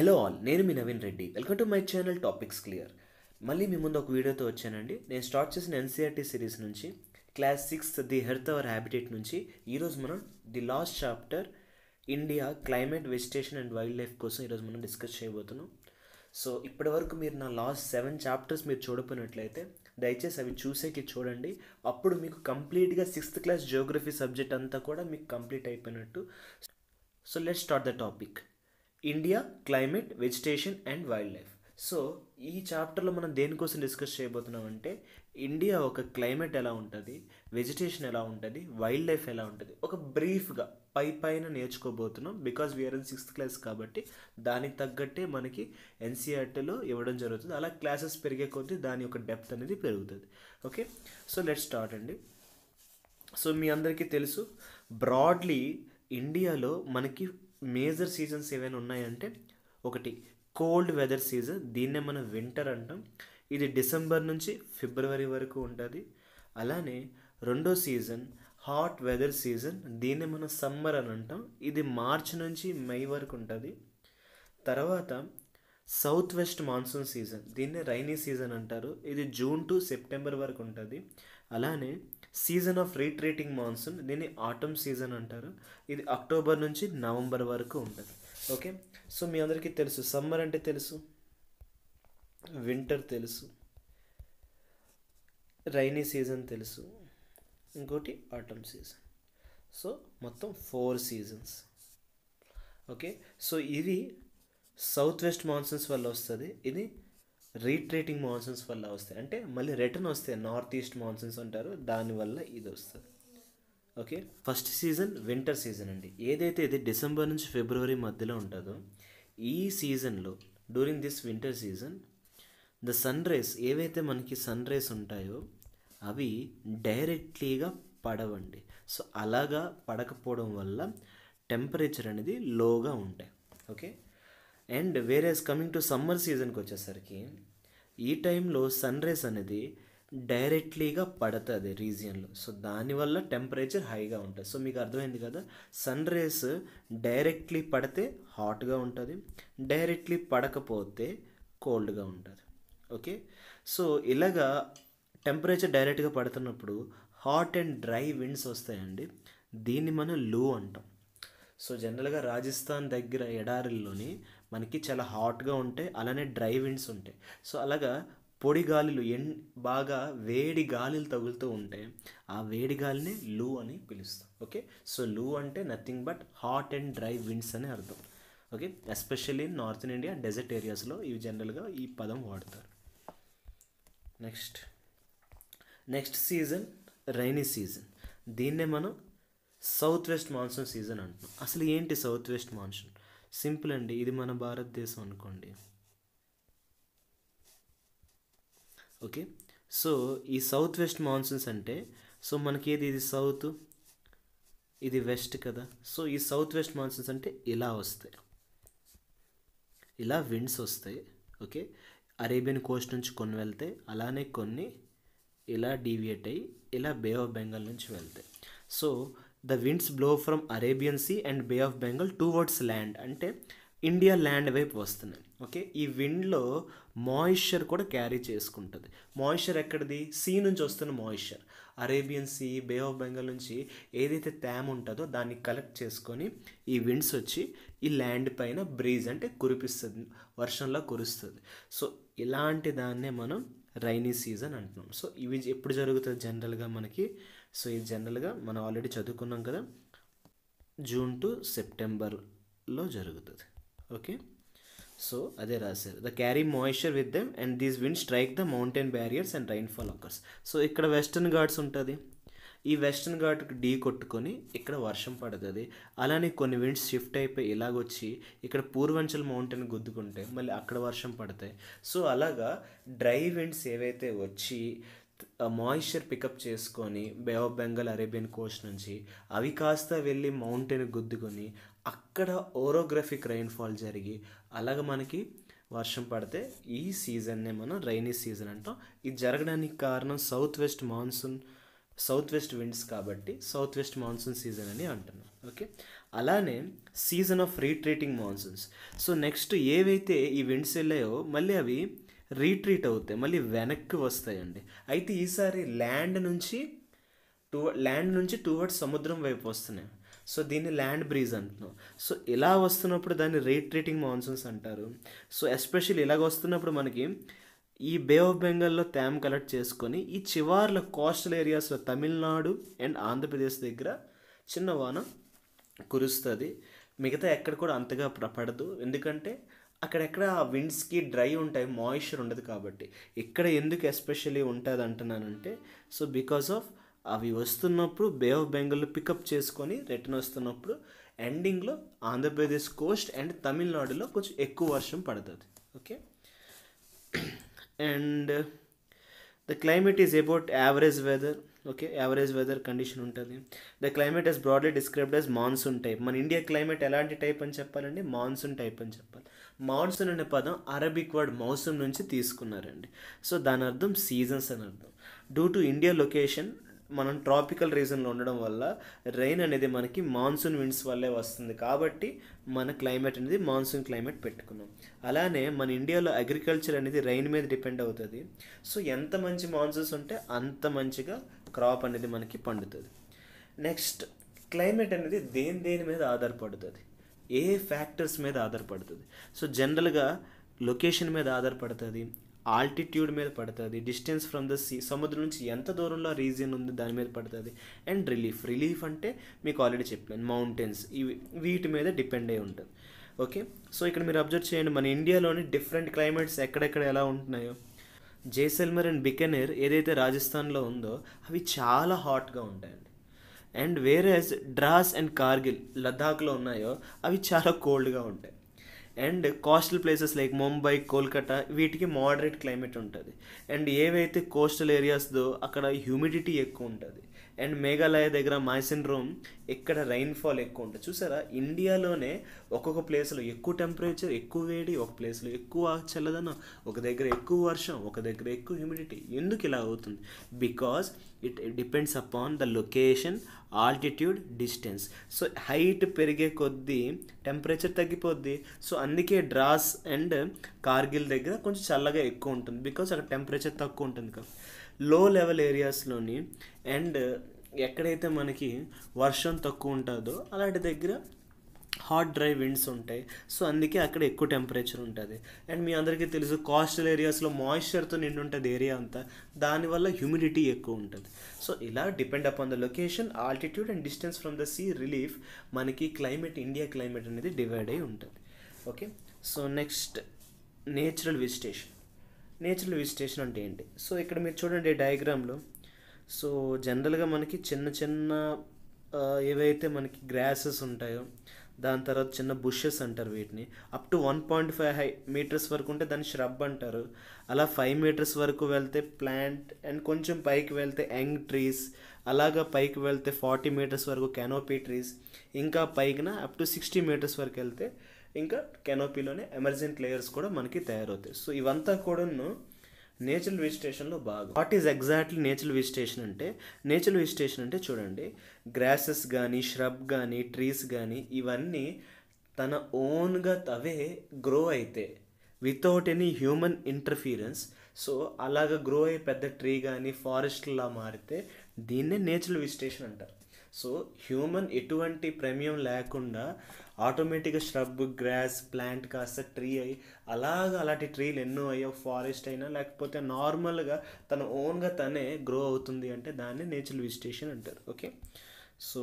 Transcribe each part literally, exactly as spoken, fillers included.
Hello all, nenu mi Naveen Reddy. Welcome to my channel Topics Clear. Malli mi mundu oka video tho vachanandi. Nenu start chesina N C R T series nunchi class sixth the earth our habitat nunchi ee roju manam the last chapter India climate vegetation and wildlife kosam ee roju manam discuss cheyabothunu. So ippadi varaku meer na last seven chapters meer chodapoyinatlayite దయచేసి అవి చూసేకి చూడండి, అప్పుడు మీకు కంప్లీట్గా sixth class Geography subject అంతా కూడా మీకు కంప్లీట్ అయిపోయినట్టు. So let's start the topic India climate vegetation and wild life. So ఈ చాప్టర్లో మనం దేనికోసం డిస్కస్ చేయబోతున్నామంటే ఇండియా ఒక క్లైమేట్ ఎలా ఉంటుంది, వెజిటేషన్ ఎలా ఉంటుంది, వైల్డ్ లైఫ్ ఎలా ఉంటుంది, ఒక బ్రీఫ్గా పై పైన నేర్చుకోబోతున్నాం. Because we are in sixth class కాబట్టి దానికి తగ్గట్టే మనకి ఎన్సీఆర్టీలో ఇవ్వడం జరుగుతుంది. అలా క్లాసెస్ పెరిగే కొద్దీ దాని యొక్క డెప్త్ అనేది పెరుగుతుంది. ఓకే, సో లెట్స్ స్టార్ట్ అండి. సో మీ అందరికీ తెలుసు బ్రాడ్లీ ఇండియాలో మనకి మేజర్ సీజన్స్ ఏవైనా ఉన్నాయంటే, ఒకటి కోల్డ్ వెదర్ సీజన్, దీన్నే మనం వింటర్ అంటాం. ఇది డిసెంబర్ నుంచి ఫిబ్రవరి వరకు ఉంటుంది. అలానే రెండో సీజన్ హాట్ వెదర్ సీజన్, దీన్నే మనం సమ్మర్ అని అంటాం. ఇది మార్చ్ నుంచి మే వరకు ఉంటుంది. తర్వాత సౌత్ వెస్ట్ మాన్సూన్ సీజన్, దీన్నే రైనీ సీజన్ అంటారు. ఇది జూన్ టు సెప్టెంబర్ వరకు ఉంటుంది. అలానే సీజన్ ఆఫ్ రీట్రీటింగ్ మాన్సూన్, దీన్ని ఆటమ్ సీజన్ అంటారు. ఇది అక్టోబర్ నుంచి నవంబర్ వరకు ఉంటుంది. ఓకే, సో మీ అందరికీ తెలుసు సమ్మర్ అంటే తెలుసు, వింటర్ తెలుసు, రైనీ సీజన్ తెలుసు, ఇంకోటి ఆటమ్ సీజన్. సో మొత్తం ఫోర్ సీజన్స్. ఓకే, సో ఇది సౌత్ వెస్ట్ మాన్సూన్స్ వల్ల వస్తుంది. ఇది రీట్రీటింగ్ మాన్సూన్స్ వల్ల వస్తాయి, అంటే మళ్ళీ రిటర్న్ వస్తాయి, నార్త్ ఈస్ట్ మాన్సూన్స్ అంటారు, దానివల్ల ఇది వస్తుంది. Okay, first season winter season అండి. ఏదైతే ఇది డిసెంబర్ నుంచి ఫిబ్రవరి మధ్యలో ఉంటుందో ఈ సీజన్లో, during this winter season the sun rays, ఏవైతే మనకి సన్ రేస్ ఉంటాయో అవి డైరెక్ట్లీగా పడవండి. సో అలాగా పడకపోవడం వల్ల టెంపరేచర్ అనేది లోగా ఉంటాయి. Okay, and whereas coming to summer సీజన్కి వచ్చేసరికి ఈ టైంలో సన్ రేస్ అనేది డైరెక్ట్లీగా పడుతుంది రీజియన్లో. సో దానివల్ల టెంపరేచర్ హైగా ఉంటుంది. సో మీకు అర్థమైంది కదా, సన్ రేస్ డైరెక్ట్లీ పడితే హాట్గా ఉంటుంది, డైరెక్ట్లీ పడకపోతే కోల్డ్గా ఉంటుంది. ఓకే, సో ఇలాగా టెంపరేచర్ డైరెక్ట్గా పడుతున్నప్పుడు హాట్ అండ్ డ్రై విండ్స్ వస్తాయండి. దీన్ని మనం లూ అంటాం. సో జనరల్గా రాజస్థాన్ దగ్గర ఎడారిల్లోని మనకి చాలా హాట్గా ఉంటాయి, అలానే డ్రై విండ్స్ ఉంటాయి. సో అలాగా పొడి గాలులు, ఎన్ బాగా వేడి గాలులు తగులుతూ ఉంటే ఆ వేడి గాలిని లూ అని పిలుస్తాం. ఓకే, సో లూ అంటే nothing but hot and dry winds అని అర్థం. Okay, especially in north India desert ఏరియాస్లో ఇవి జనరల్గా ఈ పదం వాడతారు. Next next season rainy season, దీన్నే మనం సౌత్ వెస్ట్ మాన్సూన్ సీజన్ అంటున్నాం. అసలు ఏంటి సౌత్ వెస్ట్ మాన్సూన్? సింపుల్ అండి, ఇది మన భారతదేశం అనుకోండి. ఓకే, సో ఈ సౌత్ వెస్ట్ మాన్సూన్స్ అంటే, సో మనకి ఏది, ఇది సౌత్, ఇది వెస్ట్ కదా. సో ఈ సౌత్ వెస్ట్ మాన్సూన్స్ అంటే ఇలా వస్తాయి, ఇలా విండ్స్ వస్తాయి. ఓకే, అరేబియన్ కోస్ట్ నుంచి కొన్ని వెళ్తాయి, అలానే కొన్ని ఇలా డీవియేట్ అయ్యి ఇలా బే ఆఫ్ బెంగాల్ నుంచి వెళ్తాయి. So the winds blow from Arabian sea and bay of Bengal towards land, అంటే ఇండియా ల్యాండ్ వైపు వస్తున్నాయి. ఓకే, ఈ విండ్లో మాయిశ్చర్ కూడా క్యారీ చేసుకుంటుంది. మాయిశ్చర్ ఎక్కడిది? సీ నుంచి వస్తున్న moisture, Arabian sea, bay of Bengal నుంచి ఏదైతే తేమ ఉంటుందో దాన్ని కలెక్ట్ చేసుకొని ఈ విండ్స్ వచ్చి ఈ ల్యాండ్ పైన బ్రీజ్ అంటే కురిపిస్తుంది, వర్షంలా కురుస్తుంది. సో ఇలాంటి దాన్నే మనం రైనీ సీజన్ అంటున్నాం. సో ఇవి ఎప్పుడు జరుగుతుంది జనరల్గా మనకి? సో ఇది జనరల్గా మనం ఆల్రెడీ చదువుకున్నాం కదా, జూన్ టు సెప్టెంబర్లో జరుగుతుంది. ఓకే, సో అదే రాశారు, the carry moisture with them and these wind strike the mountain barriers and rainfall occurs. So ఇక్కడ వెస్టర్న్ ఘాట్స్ ఉంటుంది, ఈ వెస్టర్న్ ఘాట్కి ఢీ కొట్టుకొని ఇక్కడ వర్షం పడుతుంది. అలానే కొన్ని విండ్స్ షిఫ్ట్ అయిపోయి ఇలాగొచ్చి ఇక్కడ పూర్వాంచల్ మౌంటైన్ గుద్దుకుంటే మళ్ళీ అక్కడ వర్షం పడతాయి. సో అలాగా డ్రై విండ్స్ ఏవైతే వచ్చి మాయిశ్చర్ పికప్ చేసుకొని bay of Bengal, Arabian coast నుంచి అవి కాస్త వెళ్ళి మౌంటైన్ గుద్దుకొని అక్కడ ఓరోగ్రఫిక్ రైన్ఫాల్ జరిగి అలాగ మనకి వర్షం పడితే ఈ సీజన్నే మనం రైనీ సీజన్ అంటాం. ఇది జరగడానికి కారణం south west monsoon, south west winds కాబట్టి సౌత్ వెస్ట్ మాన్సూన్ సీజన్ అని అంటున్నాం. ఓకే, అలానే season of retreating monsoons. So next ఏవైతే ఈ విండ్స్ వెళ్ళాయో మళ్ళీ అవి రీట్రీట్ అవుతాయి, మళ్ళీ వెనక్కి వస్తాయండి. అయితే ఈసారి ల్యాండ్ నుంచి టూ ల్యాండ్ నుంచి టువర్డ్స్ సముద్రం వైపు వస్తున్నాయి. సో దీన్ని ల్యాండ్ బ్రీజ్ అంటున్నాం. సో ఇలా వస్తున్నప్పుడు దాన్ని రీట్రీటింగ్ మాన్సూన్స్ అంటారు. సో ఎస్పెషల్లీ ఇలాగ వస్తున్నప్పుడు మనకి ఈ బే ఆఫ్ బెంగాల్లో థామ్ కలెక్ట్ చేసుకొని ఈ చివర్ల కోస్టల్ ఏరియాస్లో తమిళనాడు అండ్ ఆంధ్రప్రదేశ్ దగ్గర చిన్న వాన కురుస్తుంది. మిగతా ఎక్కడ కూడా అంతగా పడదు, ఎందుకంటే అక్కడెక్కడ విండ్స్కి డ్రై ఉంటాయి, మాయిశ్చర్ ఉండదు. కాబట్టి ఇక్కడ ఎందుకు ఎస్పెషల్లీ ఉంటుంది అంటున్నానంటే సో బికాస్ ఆఫ్ అవి వస్తున్నప్పుడు బే ఆఫ్ బెంగాల్లో పికప్ చేసుకొని రిటర్న్ వస్తున్నప్పుడు ఎండింగ్లో ఆంధ్రప్రదేశ్ కోస్ట్ అండ్ తమిళనాడులో కొంచెం ఎక్కువ వర్షం పడుతుంది. Okay, and the climate is about average weather. Okay, average weather condition ఉంటుంది. The climate is broadly described as monsoon type. మన ఇండియా క్లైమేట్ ఎలాంటి టైప్ అని చెప్పాలండి, మాన్సూన్ టైప్ అని చెప్పాలి. మాన్సూన్ అనే పదం అరబిక్ వర్డ్ మౌసూమ్ నుంచి తీసుకున్నారండి. సో దాని అర్థం సీజన్స్ అని అర్థం. డ్యూ టు ఇండియా లొకేషన్, మనం ట్రాపికల్ రీజన్లో ఉండడం వల్ల రెయిన్ అనేది మనకి మాన్సూన్ విండ్స్ వల్లే వస్తుంది. కాబట్టి మన క్లైమేట్ అనేది మాన్సూన్ క్లైమేట్ పెట్టుకున్నాం. అలానే మన ఇండియాలో అగ్రికల్చర్ అనేది రెయిన్ మీద డిపెండ్ అవుతుంది. సో ఎంత మంచి మాన్సూన్స్ ఉంటే అంత మంచిగా క్రాప్ అనేది మనకి పండుతుంది. నెక్స్ట్ క్లైమేట్ అనేది దేని దేని మీద ఆధారపడుతుంది, ఏ ఫ్యాక్టర్స్ మీద ఆధారపడుతుంది. సో జనరల్గా లొకేషన్ మీద ఆధారపడుతుంది, ఆల్టిట్యూడ్ మీద పడుతుంది, డిస్టెన్స్ ఫ్రమ్ ద సీ సముద్రం నుంచి ఎంత దూరంలో రీజియన్ ఉంది దాని మీద పడుతుంది, అండ్ రిలీఫ్ రిలీఫ్ అంటే మీకు ఆల్రెడీ చెప్పాను మౌంటైన్స్, ఇవి వీటి మీద డిపెండ్ అయి ఉంటుంది. ఓకే, సో ఇక్కడ మీరు అబ్జర్వ్ చేయండి మన ఇండియాలోని డిఫరెంట్ క్లైమేట్స్ ఎక్కడెక్కడ ఎలా ఉంటున్నాయో. జైసల్మర్ అండ్ బికనేర్ ఏదైతే రాజస్థాన్లో ఉందో అవి చాలా హాట్గా ఉంటాయండి. అండ్ వేరే డ్రాస్ అండ్ కార్గిల్ లద్దాఖ్లో ఉన్నాయో అవి చాలా కోల్డ్గా ఉంటాయి. And coastal places like Mumbai, Kolkata వీటికి మోడరేట్ క్లైమేట్ ఉంటుంది. అండ్ ఏవైతే కోస్టల్ ఏరియాస్దో అక్కడ హ్యూమిడిటీ ఎక్కువ ఉంటుంది. అండ్ మేఘాలయ దగ్గర మైసిన్ రూమ్ ఇక్కడ రైన్ఫాల్ ఎక్కువ ఉంటుంది. చూసారా, ఇండియాలోనే ఒక్కొక్క ప్లేస్లో ఎక్కువ టెంపరేచర్, ఎక్కువ వేడి, ఒక ప్లేస్లో ఎక్కువ చల్లదనం, ఒక దగ్గర ఎక్కువ వర్షం, ఒక దగ్గర ఎక్కువ హ్యూమిడిటీ. ఎందుకు ఇలా అవుతుంది? Because it depends upon the location, altitude, distance. So height పెరిగే కొద్దీ టెంపరేచర్ తగ్గిపోద్ది. సో అందుకే డ్రాస్ అండ్ కార్గిల్ దగ్గర కొంచెం చల్లగా ఎక్కువ ఉంటుంది, బికాజ్ అక్కడ టెంపరేచర్ తక్కువ ఉంటుంది. కదా లో లెవెల్ ఏరియాస్లోని అండ్ ఎక్కడైతే మనకి వర్షం తక్కువ ఉంటుందో అలాంటి దగ్గర హాట్ డ్రై విండ్స్ ఉంటాయి. సో అందుకే అక్కడ ఎక్కువ టెంపరేచర్ ఉంటుంది. అండ్ మీ అందరికీ తెలుసు కోస్టల్ ఏరియాస్లో మాయిశ్చర్తో నిండి ఉంటుంది ఏరియా అంతా, దానివల్ల హ్యూమిడిటీ ఎక్కువ ఉంటుంది. సో ఇలా depend upon the location, altitude and distance from the sea relief మనకి క్లైమేట్, ఇండియా క్లైమేట్ అనేది డివైడ్ అయి ఉంటుంది. Okay, so next natural vegetation. Natural vegetation అంటే ఏంటి? సో ఇక్కడ మీరు చూడండి డయాగ్రామ్లో. సో జనరల్గా మనకి చిన్న చిన్న ఏవైతే మనకి గ్రాసెస్ ఉంటాయో, దాని తర్వాత చిన్న బుషెస్ అంటారు వీటిని. Up to one point five high meters వరకు ఉంటే దాన్ని ష్రబ్ అంటారు. అలా ఫైవ్ మీటర్స్ వరకు వెళ్తే ప్లాంట్, అండ్ కొంచెం పైకి వెళ్తే యంగ్ ట్రీస్, అలాగా పైకి వెళ్తే ఫార్టీ మీటర్స్ వరకు కెనోపీ ట్రీస్, ఇంకా పైకిన అప్ టు సిక్స్టీ మీటర్స్ వరకు వెళ్తే ఇంకా కెనోపీలోనే ఎమర్జెంట్ లేయర్స్ కూడా మనకి తయారవుతాయి. సో ఇవంతా కూడాను నేచురల్ విజిటేషన్లో భాగం. What is exactly natural vegetation అంటే? నేచురల్ విజిటేషన్ అంటే చూడండి, గ్రాసెస్ కానీ, ష్రబ్ కానీ, ట్రీస్ కానీ ఇవన్నీ తన ఓన్గా అవే గ్రో అయితే without any human interference. So అలాగ గ్రో అయ్యి పెద్ద ట్రీ కానీ ఫారెస్ట్లా మారితే దీన్నే నేచురల్ విజిటేషన్ అంటారు. సో హ్యూమన్ ఎటువంటి ప్రమేయం లేకుండా ఆటోమేటిక్గా ష్రబ్, గ్రాస్, ప్లాంట్ కాస్త ట్రీ అయ్యి అలాగ అలాంటి ట్రీలు ఎన్నో అయ్యో ఫారెస్ట్ అయినా లేకపోతే నార్మల్గా తన ఓన్గా తనే గ్రో అవుతుంది అంటే దాన్ని నేచురల్ విజిటేషన్ అంటారు. Okay, so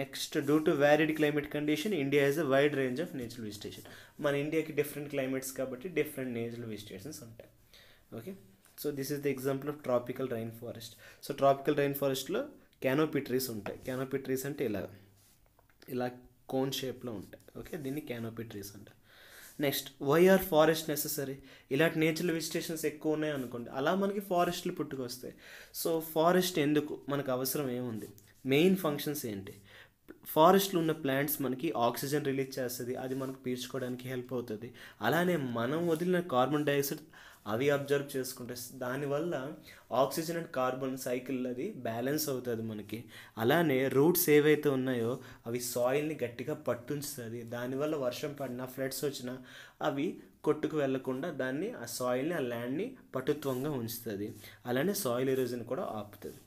next due to varied climate condition India has a wide range of natural vegetation. మన ఇండియాకి డిఫరెంట్ క్లైమేట్స్ కాబట్టి డిఫరెంట్ నేచురల్ విజిటేషన్స్ ఉంటాయి. Okay, so this is the example of tropical rain forest. So tropical rain ఫారెస్ట్లో canopy trees ఉంటాయి. Canopy trees అంటే ఇలా ఇలా cone షేప్లో ఉంటాయి. ఓకే, దీన్ని క్యానోపీ ట్రీస్ అంటారు. Next, why are forest necessary? ఇలాంటి నేచురల్ విజిటేషన్స్ ఎక్కువ ఉన్నాయి అనుకోండి, అలా మనకి ఫారెస్ట్లు పుట్టుకొస్తాయి. సో ఫారెస్ట్ ఎందుకు మనకు అవసరం ఏముంది, మెయిన్ ఫంక్షన్స్ ఏంటి? ఫారెస్ట్లో ఉన్న ప్లాంట్స్ మనకి ఆక్సిజన్ రిలీజ్ చేస్తుంది, అది మనకు పీల్చుకోవడానికి హెల్ప్ అవుతుంది. అలానే మనం వదిలిన కార్బన్ డైఆక్సైడ్ అవి అబ్జర్వ్ చేసుకుంటే దానివల్ల ఆక్సిజన్ అండ్ కార్బన్ సైకిల్ అది బ్యాలెన్స్ అవుతుంది మనకి. అలానే రూట్స్ ఏవైతే ఉన్నాయో అవి సాయిల్ని గట్టిగా పట్టుంచుతుంది, దానివల్ల వర్షం పడినా ఫ్లడ్స్ వచ్చినా అవి కొట్టుకు వెళ్లకుండా దాన్ని ఆ సాయిల్ని ఆ ల్యాండ్ని పటుత్వంగా ఉంచుతుంది. అలానే సాయిల్ ఎరోజన్ కూడా ఆపుతుంది.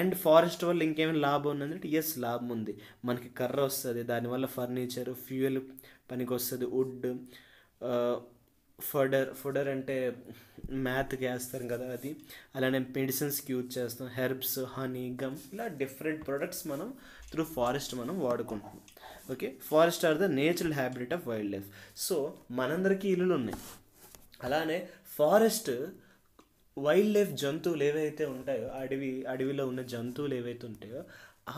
అండ్ ఫారెస్ట్ వల్ల ఇంకేమైనా లాభం ఉందంటే ఎస్ లాభం ఉంది. మనకి కర్ర వస్తుంది, దానివల్ల ఫర్నిచర్ ఫ్యూయల్ పనికి వస్తుంది, వుడ్ ఫడర్ ఫుడర్ అంటే మ్యాత్కి వేస్తాం కదా అది, అలానే మెడిసిన్స్కి యూజ్ చేస్తాం, హెర్బ్స్ హనీ గమ్ ఇలా డిఫరెంట్ ప్రొడక్ట్స్ మనం త్రూ ఫారెస్ట్ మనం వాడుకుంటున్నాం. Okay, forest are the natural habitat of wild life. So మనందరికీ ఇల్లులు ఉన్నాయి, అలానే ఫారెస్ట్ వైల్డ్ లైఫ్ జంతువులు ఏవైతే ఉంటాయో అడవి అడవిలో ఉన్న జంతువులు ఏవైతే ఉంటాయో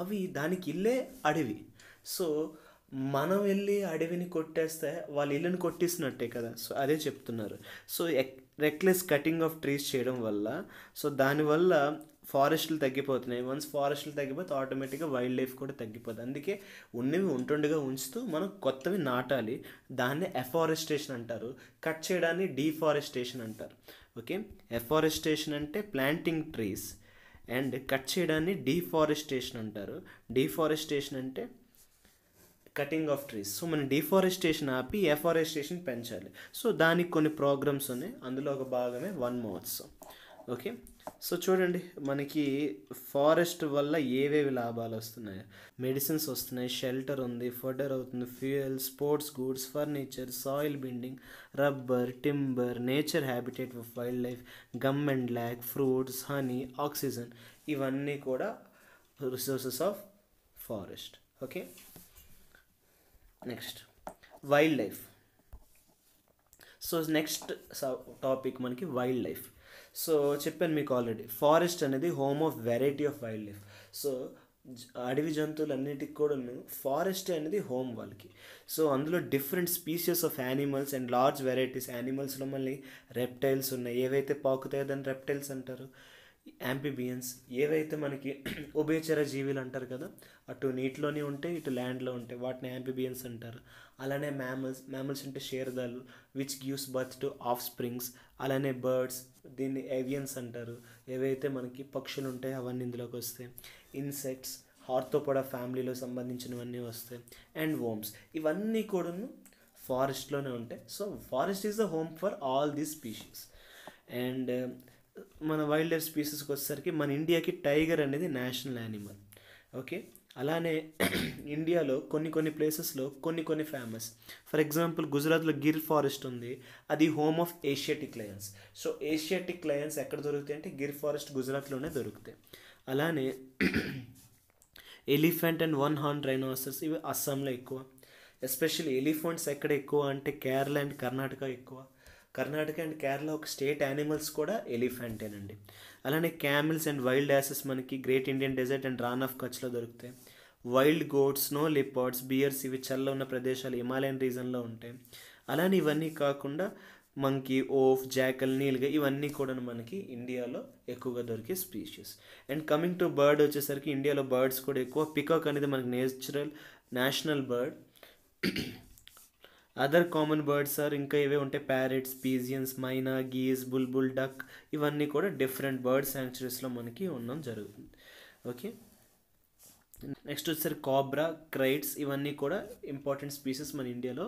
అవి దానికి ఇల్లే అడవి. సో మనం వెళ్ళి అడవిని కొట్టేస్తే వాళ్ళ ఇల్లుని కొట్టేసినట్టే కదా, సో అదే చెప్తున్నారు. So reckless cutting of trees చేయడం వల్ల సో దానివల్ల ఫారెస్ట్లు తగ్గిపోతున్నాయి. వన్స్ ఫారెస్ట్లు తగ్గిపోతే ఆటోమేటిక్గా వైల్డ్ లైఫ్ కూడా తగ్గిపోతుంది. అందుకే ఉన్నవి ఉంటుండగా ఉంచుతూ మనం కొత్తవి నాటాలి, దాన్ని ఎఫారెస్టేషన్ అంటారు, కట్ చేయడాన్ని డీఫారెస్టేషన్ అంటారు. ఓకే, ఎఫారెస్టేషన్ అంటే ప్లాంటింగ్ ట్రీస్ అండ్ కట్ చేయడాన్ని డీఫారెస్టేషన్ అంటారు. డీఫారెస్టేషన్ అంటే కటింగ్ ఆఫ్ ట్రీస్. సో మనం డీఫారెస్టేషన్ ఆపి ఎఫారెస్టేషన్ పెంచాలి. సో దానికి కొన్ని ప్రోగ్రామ్స్ ఉన్నాయి, అందులో ఒక భాగమే వన్ మోత్స్. ఓకే, సో చూడండి మనకి ఫారెస్ట్ వల్ల ఏవేవి లాభాలు వస్తున్నాయి. మెడిసిన్స్ వస్తున్నాయి, షెల్టర్ ఉంది, ఫుడర్ అవుతుంది, fuel, sports goods, furniture, soil building, rubber, timber, nature habitat of wild life, gum and lac, fruits, honey, oxygen, ఇవన్నీ కూడా resources of forest. Okay, next wild life. So next topic మనకి wild life. So చెప్పాను మీకు already, forest అనేది home of variety of wild life. So అడవి జంతువులు అన్నిటికి కూడా ఫారెస్ట్ అనేది హోమ్ వాళ్ళకి. సో అందులో different species of animals and large varieties. యానిమల్స్లో మళ్ళీ రెప్టైల్స్ ఉన్నాయి, ఏవైతే పాకుతాయో దాన్ని రెప్టైల్స్ అంటారు. యాంపిబియన్స్ ఏవైతే మనకి ఉభయచర జీవులు అంటారు కదా, అటు నీటిలోనే ఉంటాయి ఇటు ల్యాండ్లో ఉంటాయి, వాటిని యాంపిబియన్స్ అంటారు. అలానే మ్యామల్స్, మ్యామల్స్ అంటే క్షీరదాలు, which gives birth to offsprings. అలానే బర్డ్స్, దీన్ని ఏవియన్స్ అంటారు, ఏవైతే మనకి పక్షులు ఉంటాయి అవన్నీ ఇందులోకి వస్తాయి. ఇన్సెక్ట్స్, ఆర్థ్రోపోడా ఫ్యామిలీలో సంబంధించినవన్నీ వస్తాయి. అండ్ వర్మ్స్, ఇవన్నీ కూడా ఫారెస్ట్లోనే ఉంటాయి. So forest is the home for all these species. And మన వైల్డ్ లైఫ్ స్పీసీస్కి వచ్చేసరికి మన ఇండియాకి టైగర్ అనేది నేషనల్ యానిమల్. ఓకే, అలానే ఇండియాలో కొన్ని కొన్ని ప్లేసెస్లో కొన్ని కొన్ని ఫేమస్. ఫర్ ఎగ్జాంపుల్ గుజరాత్లో గిర్ ఫారెస్ట్ ఉంది, అది home of Asiatic lions. So Asiatic lions ఎక్కడ దొరుకుతాయి అంటే గిర్ ఫారెస్ట్ గుజరాత్లోనే దొరుకుతాయి. అలానే elephant and one horn rhinoceros, ఇవి అస్సాంలో ఎక్కువ. ఎస్పెషల్లీ ఎలిఫెంట్స్ ఎక్కడ ఎక్కువ అంటే కేరళ అండ్ కర్ణాటక ఎక్కువ. కర్ణాటక అండ్ కేరళ ఒక స్టేట్ యానిమల్స్ కూడా ఎలిఫెంటేనండి. అలానే క్యామిల్స్ అండ్ వైల్డ్ యాసెస్ మనకి great Indian desert and Rann of కచ్లో దొరుకుతాయి. Wild goats, snow leopards, bears, ఇవి చల్ల ఉన్న ప్రదేశాలు హిమాలయన్ రీజన్లో ఉంటాయి. అలానే ఇవన్నీ కాకుండా మంకీ, ఓఫ్, జాకల్, నీల్గా ఇవన్నీ కూడా మనకి ఇండియాలో ఎక్కువగా దొరికే species. And coming to bird వచ్చేసరికి ఇండియాలో బర్డ్స్ కూడా ఎక్కువ. పికాక్ అనేది మనకి natural national bird. Other common birds are ఇంకా ఇవే ఉంటాయి, parrots, pigeons, myna, geese, bulbul, duck, ఇవన్నీ కూడా డిఫరెంట్ బర్డ్ శాంక్చురీస్లో మనకి ఉండడం జరుగుతుంది. ఓకే, నెక్స్ట్ వచ్చేసరికి కాబ్రా, క్రైట్స్, ఇవన్నీ కూడా ఇంపార్టెంట్ స్పీసెస్ మన ఇండియాలో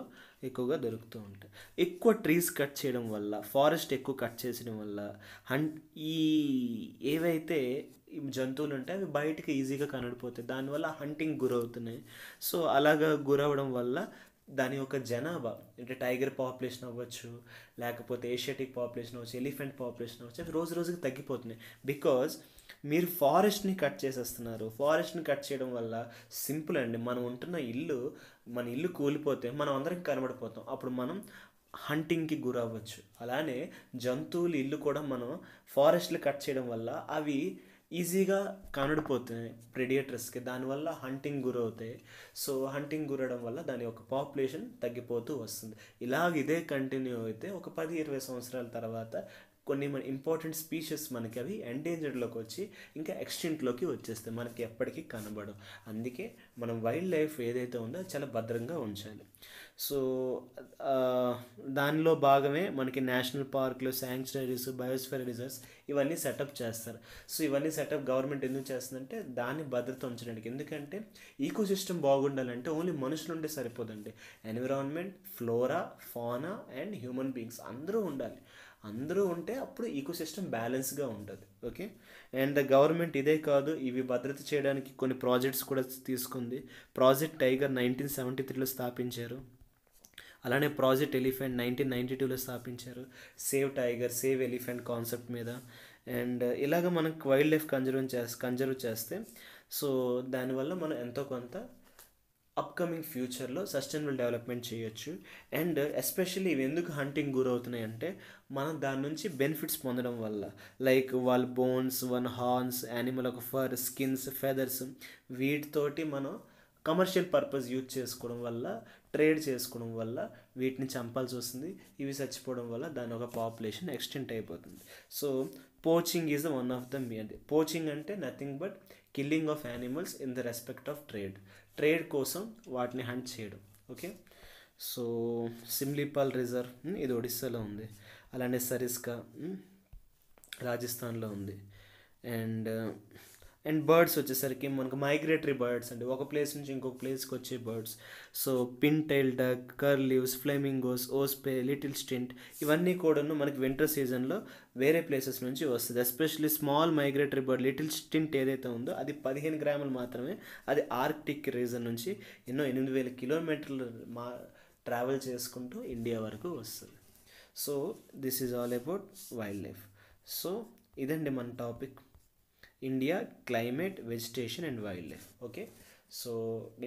ఎక్కువగా దొరుకుతూ ఉంటాయి. ఎక్కువ ట్రీస్ కట్ చేయడం వల్ల, ఫారెస్ట్ ఎక్కువ కట్ చేసడం వల్ల హంట్ ఈ ఏవైతే జంతువులు ఉంటాయి అవి బయటకు ఈజీగా కనబడిపోతాయి, దానివల్ల హంటింగ్ గురవుతున్నాయి. సో అలాగా గురవడం వల్ల దాని యొక్క జనాభా అంటే టైగర్ పాపులేషన్ అవ్వచ్చు, లేకపోతే ఏషియాటిక్ పాపులేషన్ అవ్వచ్చు, ఎలిఫెంట్ పాపులేషన్ అవ్వచ్చు, అవి రోజు రోజుకి తగ్గిపోతున్నాయి. బికాజ్ మీరు ఫారెస్ట్ని కట్ చేసేస్తున్నారు. ఫారెస్ట్ని కట్ చేయడం వల్ల సింపుల్ అండి, మనం ఉంటున్న ఇల్లు మన ఇల్లు కూలిపోతే మనం అందరం కనబడిపోతాం, అప్పుడు మనం హంటింగ్కి గురవ్వచ్చు. అలానే జంతువులు ఇల్లు కూడా మనం ఫారెస్ట్లు కట్ చేయడం వల్ల అవి ఈజీగా కనబడిపోతున్నాయి ప్రెడియేటర్స్కి, దానివల్ల హంటింగ్ గురవుతాయి. సో హంటింగ్ గురవడం వల్ల దాని యొక్క పాపులేషన్ తగ్గిపోతూ వస్తుంది. ఇలాగ ఇదే కంటిన్యూ అయితే ఒక పది ఇరవై సంవత్సరాల తర్వాత కొన్ని మన ఇంపార్టెంట్ స్పీషీస్ మనకి అవి ఎండేంజర్డ్లోకి వచ్చి ఇంకా ఎక్స్టింక్ట్లోకి వచ్చేస్తాయి, మనకి ఎప్పటికీ కనబడవు. అందుకే మనం వైల్డ్ లైఫ్ ఏదైతే ఉందో చాలా భద్రంగా ఉంచాలి. సో దానిలో భాగమే మనకి నేషనల్ పార్కులు, శాంక్చురీస్, బయోస్ఫియర్ రిజర్వ్స్ ఇవన్నీ సెటప్ చేస్తారు. సో ఇవన్నీ సెటప్ గవర్నమెంట్ ఎందుకు చేస్తుందంటే దాన్ని భద్రత ఉంచడానికి. ఎందుకంటే ఈకో సిస్టమ్ బాగుండాలంటే ఓన్లీ మనుషులు ఉంటే సరిపోదండి, environment, flora, fauna and human beings అందరూ ఉండాలి. అందరూ ఉంటే అప్పుడు ఈకో సిస్టమ్ బ్యాలెన్స్గా ఉంటుంది. ఓకే, అండ్ గవర్నమెంట్ ఇదే కాదు, ఇవి భద్రత చేయడానికి కొన్ని ప్రాజెక్ట్స్ కూడా తీసుకుంది. ప్రాజెక్ట్ టైగర్ నైన్టీన్ సెవెంటీ త్రీలో స్థాపించారు, అలానే ప్రాజెక్ట్ ఎలిఫెంట్ నైన్టీన్ నైంటీ టూలో స్థాపించారు, save tiger save elephant concept మీద. అండ్ ఇలాగ మనకు వైల్డ్ లైఫ్ కన్జర్వ్ చేస్ కన్జర్వ్ చేస్తే సో దానివల్ల మనం ఎంతో కొంత అప్కమింగ్ ఫ్యూచర్లో సస్టైనబుల్ డెవలప్మెంట్ చేయొచ్చు. అండ్ ఎస్పెషల్లీ ఇవి ఎందుకు హంటింగ్ గురవుతున్నాయి అంటే మనం దాని నుంచి బెనిఫిట్స్ పొందడం వల్ల, లైక్ వాళ్ళ బోన్స్, వన్ హార్న్స్, యానిమల్ ఒక ఫర్, స్కిన్స్, ఫెదర్స్, వీటితోటి మనం కమర్షియల్ పర్పస్ యూజ్ చేసుకోవడం వల్ల, ట్రేడ్ చేసుకోవడం వల్ల వీటిని చంపాల్సి వస్తుంది. ఇవి చచ్చిపోవడం వల్ల దాని ఒక పాపులేషన్ ఎక్స్టెంట్ అయిపోతుంది. So poaching is the one of the main. Poaching అంటే nothing but killing of animals in the respect of trade, trade కోసం వాటిని హంట్ చేయడం. ఓకే, సో సిమ్లీపాల్ రిజర్వ్ ఇది ఒడిస్సాలో ఉంది, అలానే సరిస్కా రాజస్థాన్లో ఉంది. అండ్ అండ్ బర్డ్స్ వచ్చేసరికి మనకు మైగ్రేటరీ బర్డ్స్ అండి, ఒక ప్లేస్ నుంచి ఇంకొక ప్లేస్కి వచ్చే birds. So pintail duck, curlews, flamingos, osprey, little stint ఇవన్నీ కూడాను మనకి వింటర్ సీజన్లో వేరే ప్లేసెస్ నుంచి వస్తుంది. Especially small migratory bird little stint ఏదైతే ఉందో అది పదిహేను గ్రాములు మాత్రమే. అది ఆర్కిటిక్ రీజన్ నుంచి ఎన్నో ఎనిమిది వేల కిలోమీటర్లు మా ట్రావెల్ చేసుకుంటూ ఇండియా వరకు వస్తుంది. So this is all about wild life. So ఇదండి మన topic, India climate, vegetation and wild life. Okay, so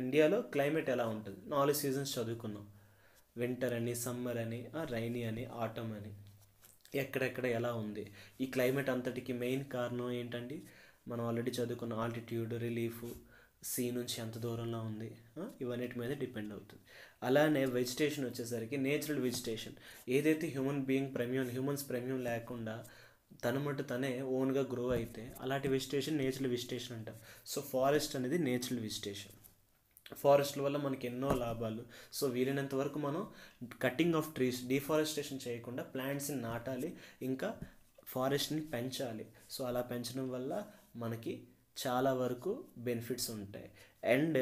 ఇండియాలో క్లైమేట్ ఎలా ఉంటుంది, నాలుగు సీజన్స్ చదువుకున్నాం, వింటర్ అని, సమ్మర్ అని, రైనీ అని, ఆటమ్ అని. ఎక్కడెక్కడ ఎలా ఉంది ఈ క్లైమేట్ అంతటికి మెయిన్ కారణం ఏంటండి, మనం ఆల్రెడీ చదువుకున్న ఆల్టిట్యూడ్, రిలీఫ్, సీ నుంచి ఎంత దూరంలో ఉంది, ఇవన్నిటి మీద డిపెండ్ అవుతుంది. అలానే వెజిటేషన్ వచ్చేసరికి నేచురల్ వెజిటేషన్ ఏదైతే హ్యూమన్ బీయింగ్ ప్రమేయం, హ్యూమన్స్ ప్రమేయం లేకుండా తన మటు తనే ఓన్గా గ్రో అయితే అలాంటి వెజిటేషన్ నేచురల్ వెజిటేషన్ అంటారు. సో ఫారెస్ట్ అనేది నేచురల్ వెజిటేషన్. ఫారెస్ట్ల వల్ల మనకి ఎన్నో లాభాలు. సో వీలైనంత వరకు మనం కటింగ్ ఆఫ్ ట్రీస్, డిఫారెస్టేషన్ చేయకుండా ప్లాంట్స్ని నాటాలి, ఇంకా ఫారెస్ట్ని పెంచాలి. సో అలా పెంచడం వల్ల మనకి చాలా వరకు బెనిఫిట్స్ ఉంటాయి. And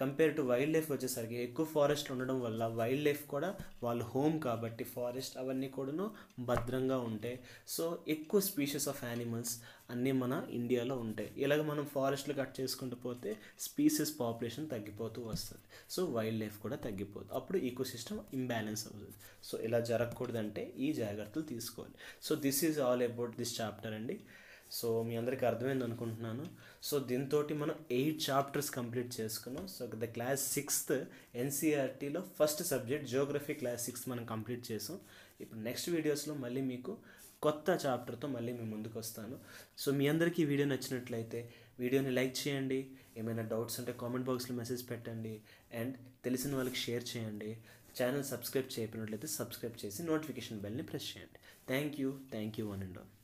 compare to wild life వచ్చేసరికి ఎక్కువ ఫారెస్ట్ ఉండడం వల్ల వైల్డ్ లైఫ్ కూడా వాళ్ళ హోమ్ కాబట్టి ఫారెస్ట్ అవన్నీ కూడాను భద్రంగా ఉంటాయి. సో ఎక్కువ స్పీషీస్ ఆఫ్ యానిమల్స్ అన్నీ మన ఇండియాలో ఉంటాయి. ఇలాగ మనం ఫారెస్ట్లు కట్ చేసుకుంటూ పోతే స్పీసీస్ పాపులేషన్ తగ్గిపోతూ వస్తుంది. సో వైల్డ్ లైఫ్ కూడా తగ్గిపోతుంది, అప్పుడు ఈకో సిస్టమ్ ఇంబ్యాలెన్స్ అవుతుంది. సో ఇలా జరగకూడదంటే ఈ జాగ్రత్తలు తీసుకోవాలి. So this is all about this chapter అండి. సో మీ అందరికీ అర్థమైంది అనుకుంటున్నాను. సో దీంతో మనం ఎయిట్ చాప్టర్స్ కంప్లీట్ చేసుకున్నాం. సో ద క్లాస్ సిక్స్త్ ఎన్సీఆర్టీలో first subject geography class sixth మనం కంప్లీట్ చేసాం. ఇప్పుడు నెక్స్ట్ వీడియోస్లో మళ్ళీ మీకు కొత్త చాప్టర్తో మళ్ళీ మేము ముందుకు వస్తాను. సో మీ అందరికీ వీడియో నచ్చినట్లయితే వీడియోని లైక్ చేయండి, ఏమైనా డౌట్స్ ఉంటే కామెంట్ బాక్స్లో మెసేజ్ పెట్టండి, అండ్ తెలిసిన వాళ్ళకి షేర్ చేయండి. ఛానల్ సబ్స్క్రైబ్ చేయనట్లయితే సబ్స్క్రైబ్ చేసి నోటిఫికేషన్ బెల్ని ప్రెస్ చేయండి. Thank you thank you one and all.